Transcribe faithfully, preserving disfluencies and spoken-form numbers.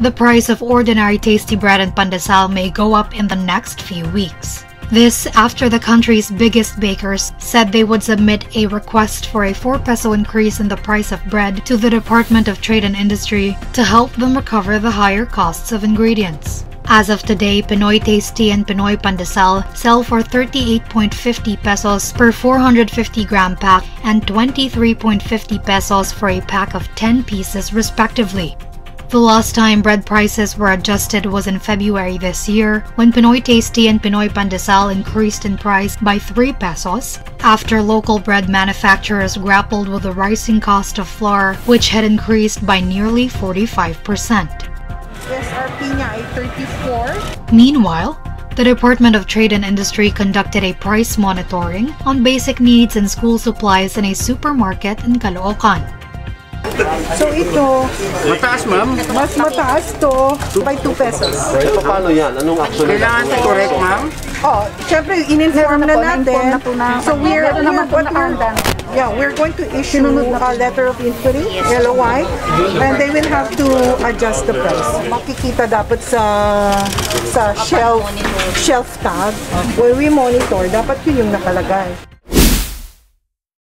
The price of ordinary tasty bread and pandesal may go up in the next few weeks. This after the country's biggest bakers said they would submit a request for a four peso increase in the price of bread to the Department of Trade and Industry to help them recover the higher costs of ingredients. As of today, Pinoy Tasty and Pinoy Pandesal sell for thirty-eight point five zero pesos per four hundred fifty gram pack and twenty-three point five zero pesos for a pack of ten pieces respectively. The last time bread prices were adjusted was in February this year, when Pinoy Tasty and Pinoy Pandesal increased in price by three pesos, after local bread manufacturers grappled with the rising cost of flour, which had increased by nearly forty-five percent. S R P niya ay thirty-four. Meanwhile, the Department of Trade and Industry conducted a price monitoring on basic needs and school supplies in a supermarket in Caloocan. So ito, mataas ma'am? Mas mataas to by two pesos. So paano yan? Anong action? Kailangan to correct ma'am? Oh, syempre in-inform na natin. So we're, we're, what we're, yeah, we're going to issue a letter of inquiry, L O I, and they will have to adjust the price. Makikita dapat sa sa shelf, shelf tag where we monitor, dapat yun yung nakalagay.